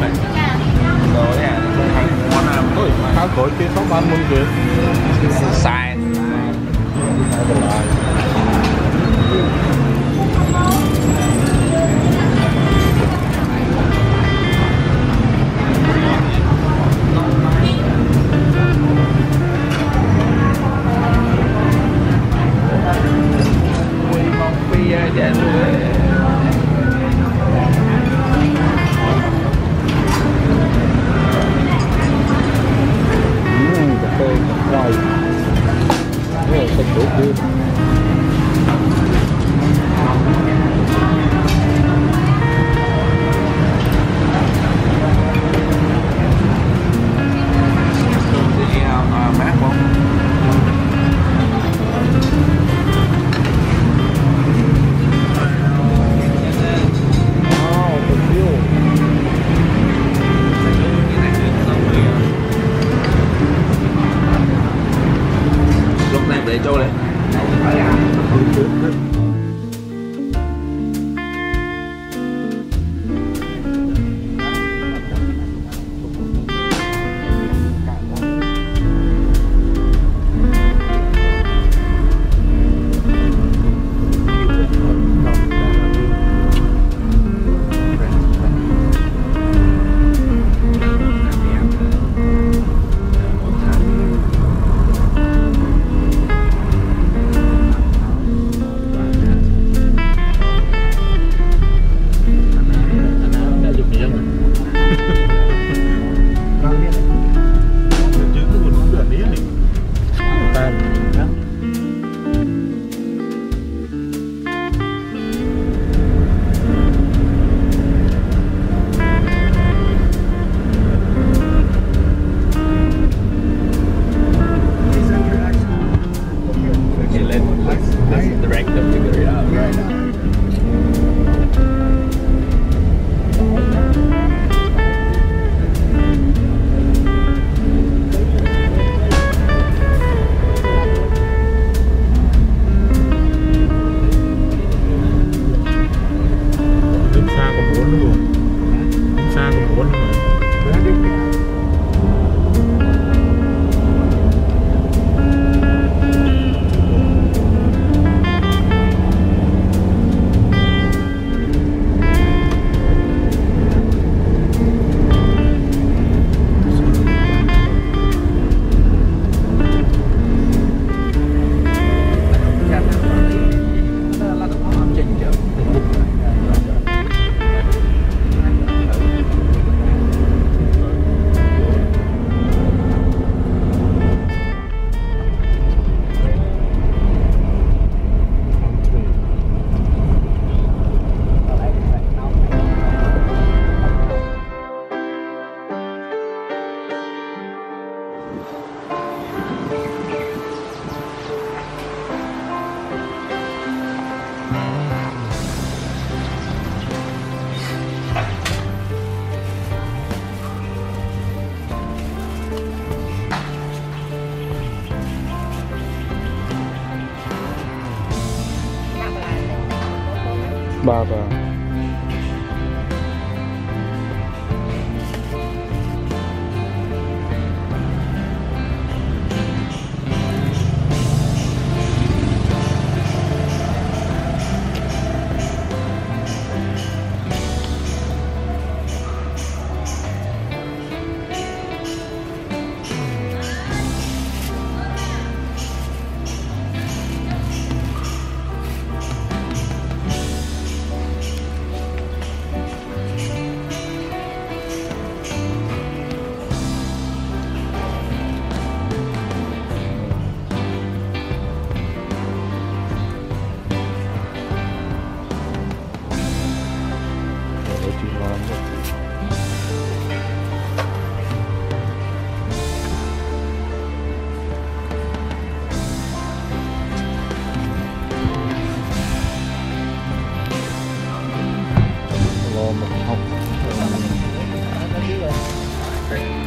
này. Rồi nè, món nào cũng được. Khá cối kia sóc 30 kìa. Xài. Baba. Great.